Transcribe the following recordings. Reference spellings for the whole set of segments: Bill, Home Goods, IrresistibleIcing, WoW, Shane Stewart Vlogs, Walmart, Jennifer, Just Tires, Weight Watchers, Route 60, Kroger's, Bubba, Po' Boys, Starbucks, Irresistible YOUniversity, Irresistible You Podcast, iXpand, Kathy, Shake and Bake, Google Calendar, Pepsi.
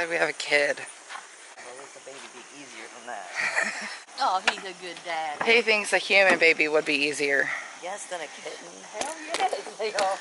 Glad we have a kid. Well, at least a baby would be easier than that. Oh, he's a good dad. He thinks a human baby would be easier. Yes, than a kitten. Hell yes, they are.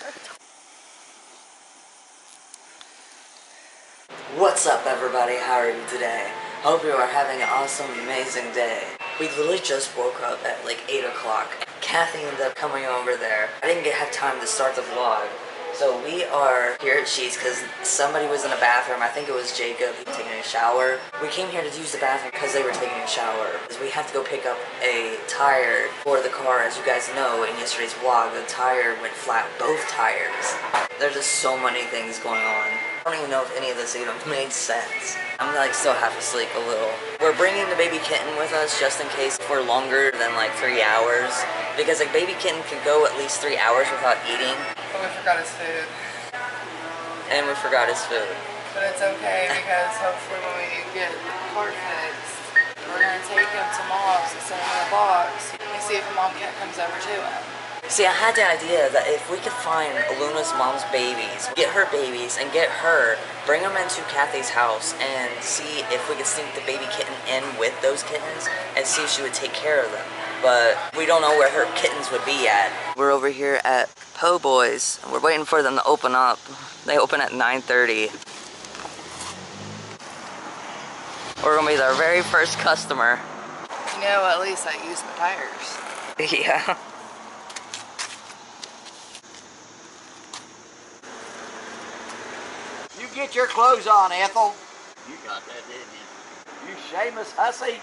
What's up, everybody? How are you today? Hope you are having an awesome, amazing day. We literally just woke up at like 8 o'clock. Kathy ended up coming over there. I didn't have time to start the vlog. So we are here at She's because somebody was in the bathroom. I think it was Jacob. He was taking a shower. We came here to use the bathroom because they were taking a shower. We have to go pick up a tire for the car. As you guys know, in yesterday's vlog, the tire went flat. Both tires. There's just so many things going on. I don't even know if any of this even made sense. I'm like still half asleep a little. We're bringing the baby kitten with us just in case for longer than like 3 hours. Because a baby kitten could go at least 3 hours without eating. But we forgot his food. And we forgot his food. But it's okay because hopefully when we get the car fixed, we're going to take him to Mom's and send him in a box and see if a mom cat comes over to him. See, I had the idea that if we could find Luna's mom's babies, get her babies and get her, bring them into Kathy's house and see if we could sneak the baby kitten in with those kittens and see if she would take care of them. But we don't know where her kittens would be at. We're over here at Po' Boys and we're waiting for them to open up. They open at 9:30. We're gonna be their very first customer. You know, at least I used my tires. Yeah. Get your clothes on, Ethel. You got that, didn't you? You shameless hussy.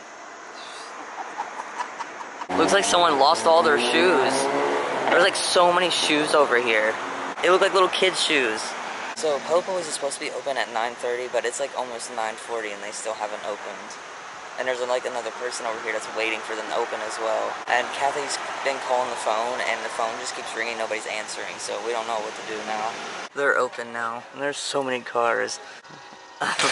Looks like someone lost all their shoes. There's like so many shoes over here. It looked like little kids' shoes. So Po' Boys is supposed to be open at 9:30, but it's like almost 9:40 and they still haven't opened. And there's like another person over here that's waiting for them to open as well. And Kathy's been calling the phone and the phone just keeps ringing, nobody's answering, so we don't know what to do now. They're open now, and there's so many cars.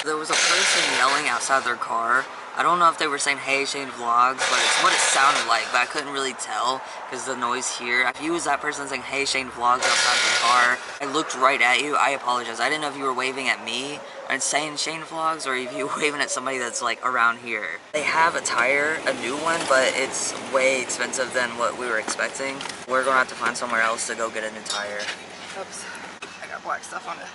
There was a person yelling outside their car. I don't know if they were saying, hey, Shane Vlogs, but it's what it sounded like, but I couldn't really tell because the noise here. If you was that person saying, hey, Shane Vlogs outside the car, I looked right at you. I apologize. I didn't know if you were waving at me and saying Shane Vlogs or if you were waving at somebody that's like around here. They have a tire, a new one, but it's way expensive than what we were expecting. We're going to have to find somewhere else to go get a new tire. Oops. I got black stuff on it.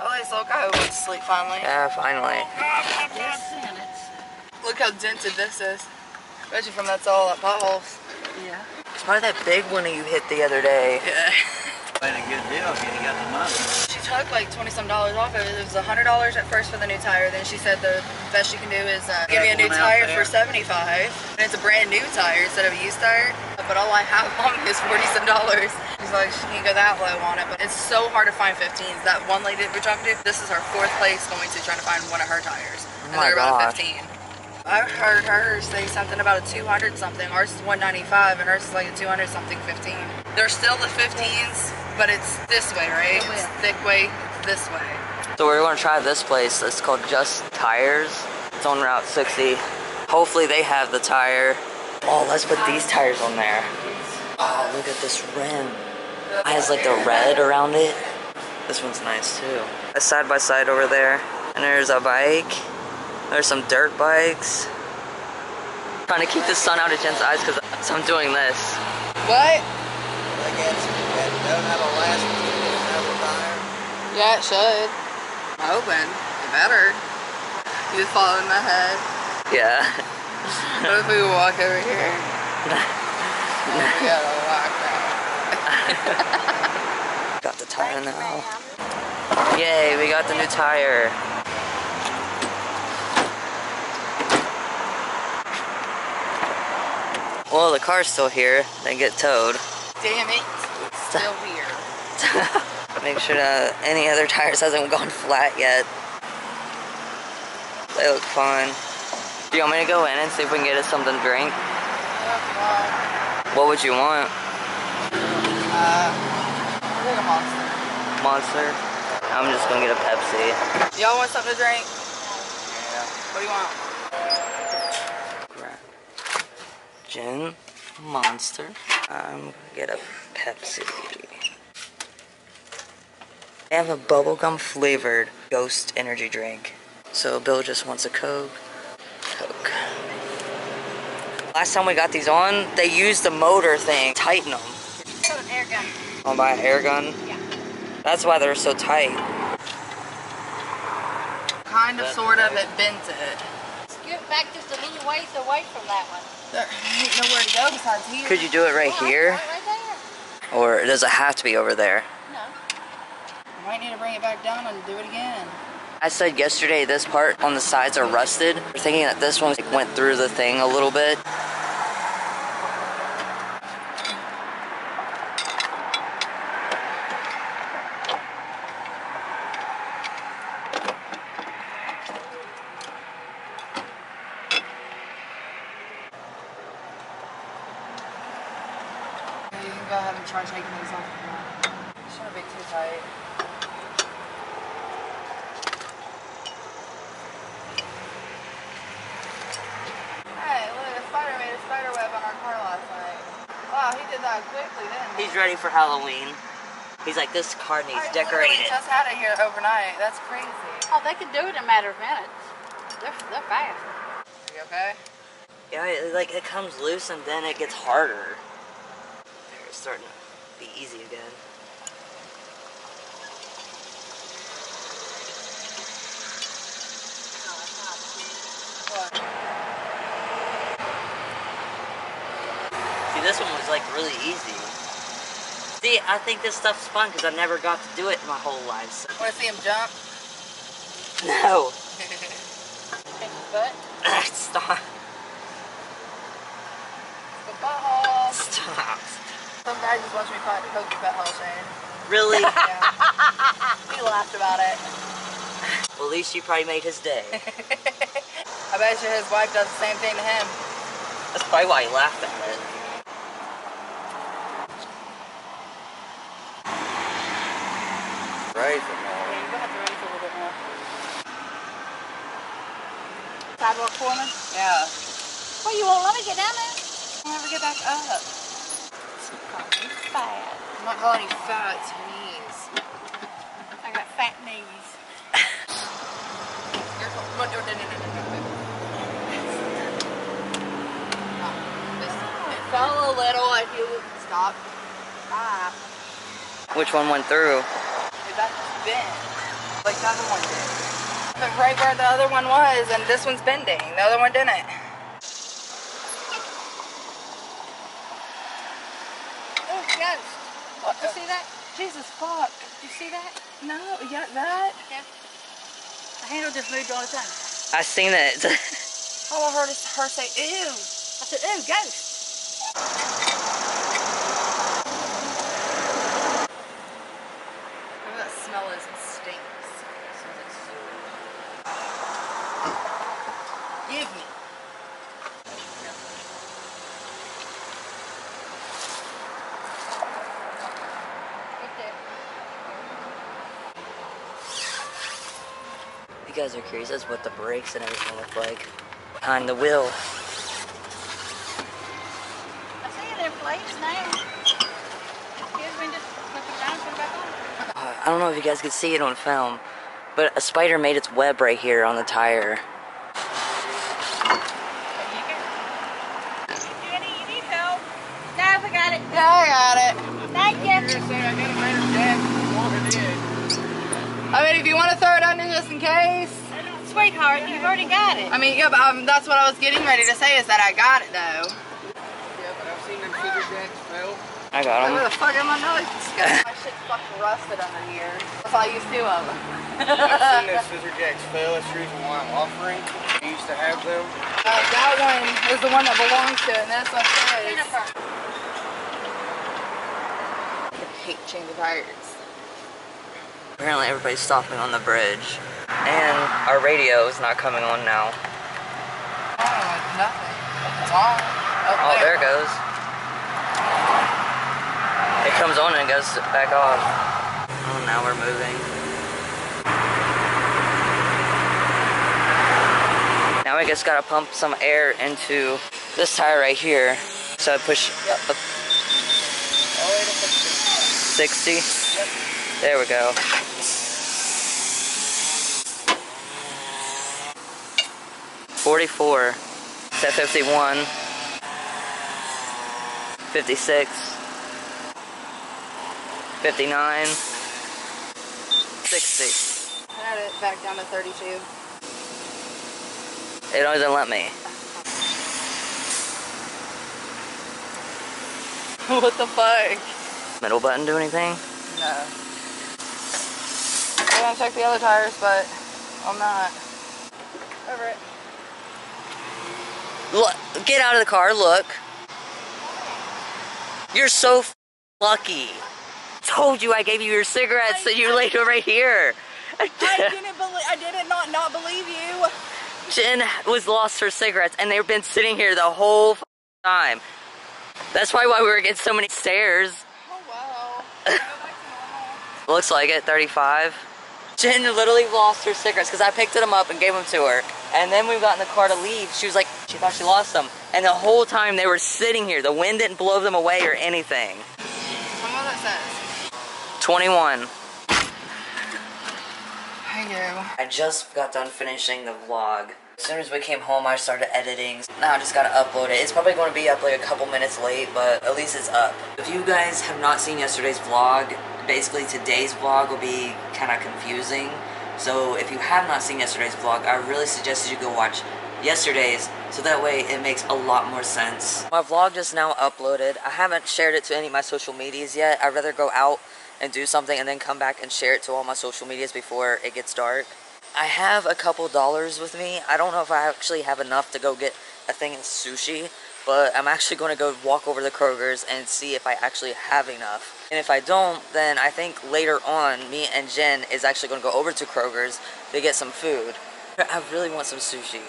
At least I'll go to sleep finally. Yeah, finally. Yes. Look how dented this is. I bet you from that's all at potholes. Yeah. It's probably that big one that you hit the other day. Yeah. Quite a good deal if you got the money. She took like $20-some off of it. It was $100 at first for the new tire. Then she said the best she can do is give me a new tire for $75. And it's a brand new tire instead of a used tire. But all I have on is $40-some. She's like, she can go that low on it, but it's so hard to find 15s. That one lady we talked to, this is her fourth place going to try to find one of her tires. And oh, they're about gosh. 15. I heard her say something about a 200-something. Ours is 195, and hers is like a 200-something 15. They're still the 15s, but it's this way, right? It's thick way, it's this way. So we're going to try this place. It's called Just Tires. It's on Route 60. Hopefully they have the tire. Oh, let's put these tires on there. Oh, look at this rim. It has like the red around it. This one's nice too. A side-by-side over there. And there's a bike. There's some dirt bikes. I'm trying to keep the sun out of Jen's eyes because I'm doing this. What? Yeah, it should. I'm hoping. It better. You fall in my head. Yeah. What if we walk over here? We gotta walk now. Got the tire now. Yay, we got the new tire. Well, the car's still here. They get towed. Damn it. It's still here. Make sure that any other tires hasn't gone flat yet. They look fun. Do you want me to go in and see if we can get us something to drink? What would you want? I think a Monster. Monster? I'm just gonna get a Pepsi. Y'all want something to drink? Yeah. What do you want? Gin. Monster. I'm gonna get a Pepsi. They have a bubblegum flavored ghost energy drink. So Bill just wants a Coke. Coke. Last time we got these on, they used the motor thing, tighten them. So an air gun. Oh, by an air gun? Yeah. That's why they're so tight. Kind of, sort of, it bends it. Scoot back just a little ways away from that one. There ain't nowhere to go besides here. Could you do it right here? Right there. Or does it have to be over there? No. You might need to bring it back down and do it again. I said yesterday this part on the sides are rusted. We're thinking that this one went through the thing a little bit. You can go ahead and try shaking these off. It shouldn't be too tight. Hey, look, a spider made a spider web on our car last night. Wow, he did that quickly, didn't he? He's ready for Halloween. He's like, this car needs decorated. He just had it here overnight. That's crazy. Oh, they can do it in a matter of minutes. They're fast. Are you okay? Yeah, it comes loose and then it gets harder. It's starting to be easy again. See, this one was like really easy. See, I think this stuff's fun because I never got to do it my whole life. So. Want to see him jump? No. Take his butt? Stop. The butthole. Stop. Some guy just wants me to poke your butthole, Shane. Really? Yeah. He laughed about it. Well, at least you probably made his day. I bet you his wife does the same thing to him. That's probably why he laughed at it. Raise it more. Yeah, you're going to have to raise it a little bit more. Sidewalk corner? Yeah. Well, you won't let me get down there. I'll never get back up. Fat. I'm not calling you fat, it's your knees. I got fat knees. Careful. It fell a little if you stop. Ah. Which one went through? That just bent. Like the other one did. But right where the other one was, and this one's bending. The other one didn't. You see that? Jesus fuck. You see that? No, yeah, that? Yeah. The handle just moved all the time. I seen that. All I heard is her say, ew. I said, ew, ghost. Whatever that smell is, it stinks. It smells like sewage. Give me. You guys are curious as what the brakes and everything look like behind the wheel. I see their plates now. Excuse me, just flip it down and put it back on. I don't know if you guys could see it on film, but a spider made its web right here on the tire. Jenny, you need help? No, I got it. No, I got it. Thank you. I got a later deck. I mean, if you want to throw it under just in case. Sweetheart, you've already got it. I mean, yeah, but that's what I was getting ready to say is that I got it, though. Yeah, but I've seen them sugar jacks fail. I got them. Where the fuck am I knowing this guy? My shit's fucking rusted under here. That's all I used to of them. I've seen those scissor jacks fail. That's the reason why I'm offering. You used to have them. That one is the one that belongs to it, and that's what it is. I hate changing tires. Apparently everybody's stopping on the bridge. And our radio is not coming on now. Oh, it's nothing. It's on. Oh, there it goes. It comes on and it goes back off. Oh, now we're moving. Now I just gotta pump some air into this tire right here. So I push up 60. Yep. There we go. $44. Set 51. 56. 59. 60. I had it back down to 32. It doesn't let me. What the fuck? Middle button do anything? No. I'm gonna check the other tires, but I'm not. Over it. Look, get out of the car, look. You're so lucky. Told you I gave you your cigarettes and you laid them right here. I didn't not believe you. Jen was lost her cigarettes and they've been sitting here the whole time. That's probably why we were getting so many stares. Oh wow. Well. Looks like it, 35. Jen literally lost her cigarettes because I picked them up and gave them to her. And then we got in the car to leave. She was like, she thought she lost them. And the whole time they were sitting here. The wind didn't blow them away or anything. Tell me what that says. 21. Thank you. I just got done finishing the vlog. As soon as we came home, I started editing. Now I just gotta upload it. It's probably gonna be up like a couple minutes late, but at least it's up. If you guys have not seen yesterday's vlog, basically today's vlog will be kind of confusing. So if you have not seen yesterday's vlog, I really suggest you go watch yesterday's, so that way it makes a lot more sense. My vlog just now uploaded. I haven't shared it to any of my social medias yet. I'd rather go out and do something and then come back and share it to all my social medias before it gets dark. I have a couple dollars with me. I don't know if I actually have enough to go get a thing in sushi, but I'm actually going to go walk over to Kroger's and see if I actually have enough. And if I don't, then I think later on, me and Jen is actually going to go over to Kroger's to get some food. I really want some sushi.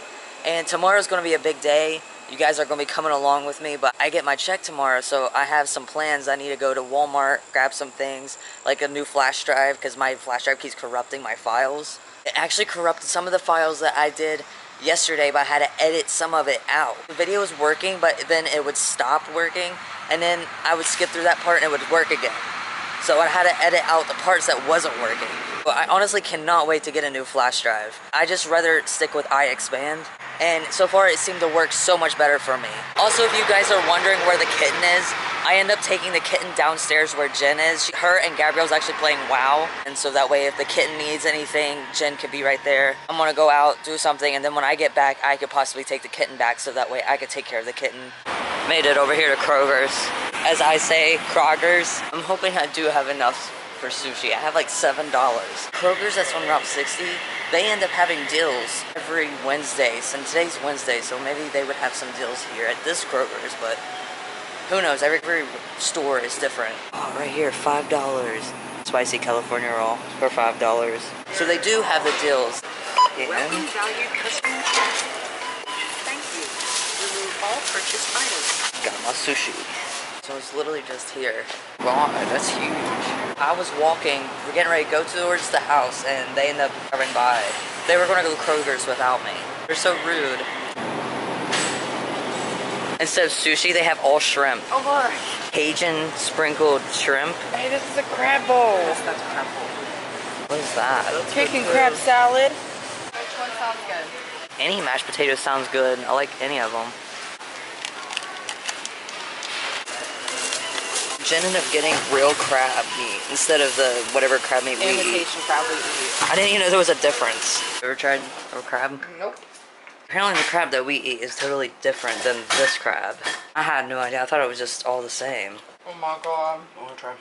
And tomorrow's going to be a big day. You guys are going to be coming along with me, but I get my check tomorrow, so I have some plans. I need to go to Walmart, grab some things, like a new flash drive, because my flash drive keeps corrupting my files. It actually corrupted some of the files that I did yesterday, but I had to edit some of it out. The video was working, but then it would stop working, and then I would skip through that part and it would work again. So I had to edit out the parts that wasn't working. But I honestly cannot wait to get a new flash drive. I just rather stick with iXpand. And so far it seemed to work so much better for me. Also, if you guys are wondering where the kitten is, I end up taking the kitten downstairs where Jen is. Her and Gabrielle's actually playing WoW. And so that way if the kitten needs anything, Jen could be right there. I'm gonna go out, do something, and then when I get back, I could possibly take the kitten back so that way I could take care of the kitten. Made it over here to Kroger's. As I say, Kroger's. I'm hoping I do have enough for sushi. I have like $7. Kroger's, that's on Route 60. They end up having deals every Wednesday. And today's Wednesday, so maybe they would have some deals here at this Kroger's, but who knows? Every store is different. Oh, right here, $5. Spicy California roll for $5. So they do have the deals. Yeah. Welcome, valued customer. Thank you. Remove all purchased items. Got my sushi. So it's literally just here. Wow, that's huge. I was walking, we're getting ready to go towards the house, and they ended up driving by. They were going to go to Kroger's without me. They're so rude. Instead of sushi, they have all shrimp. Oh, look. Cajun sprinkled shrimp. Hey, this is a crab bowl. Yes, that's crab bowl. What is that? Chicken crab salad. Which one sounds good? Any mashed potato sounds good. I like any of them. Jen ended up getting real crab meat instead of the whatever crab meat we eat. Imitation crab we eat. I didn't even know there was a difference. Ever tried a crab? Nope. Apparently the crab that we eat is totally different than this crab. I had no idea. I thought it was just all the same. Oh my god. I want to try.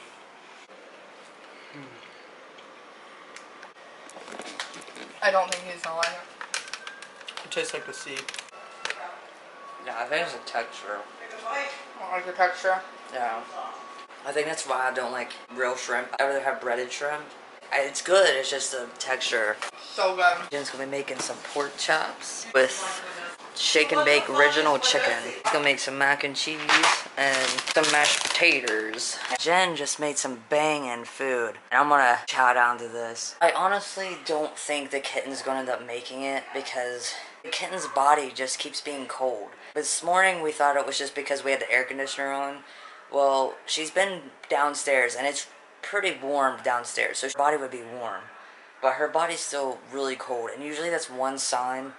I don't think he's gonna like it. It tastes like the sea. Yeah, I think it's a texture. I don't like the texture. Yeah. I think that's why I don't like real shrimp. I'd rather have breaded shrimp. It's good, it's just the texture. So good. Jen's gonna be making some pork chops with Shake and Bake original chicken. She's gonna make some mac and cheese and some mashed potatoes. Jen just made some banging food, and I'm gonna chow down to this. I honestly don't think the kitten's gonna end up making it because the kitten's body just keeps being cold. This morning we thought it was just because we had the air conditioner on. Well, she's been downstairs and it's pretty warm downstairs, so her body would be warm, but her body's still really cold, and usually that's one sign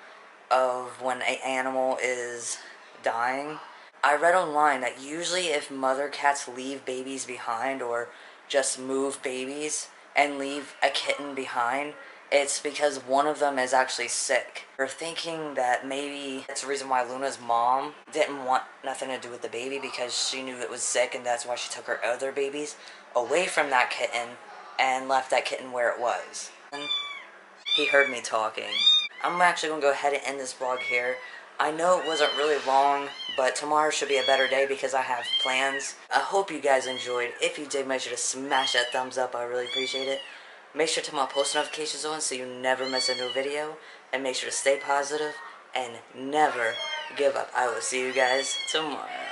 of when an animal is dying. I read online that usually if mother cats leave babies behind or just move babies and leave a kitten behind, it's because one of them is actually sick. We're thinking that maybe that's the reason why Luna's mom didn't want nothing to do with the baby, because she knew it was sick, and that's why she took her other babies away from that kitten and left that kitten where it was. And he heard me talking. I'm actually going to go ahead and end this vlog here. I know it wasn't really long, but tomorrow should be a better day because I have plans. I hope you guys enjoyed. If you did, make sure to smash that thumbs up. I really appreciate it. Make sure to turn my post notifications on so you never miss a new video. And make sure to stay positive and never give up. I will see you guys tomorrow.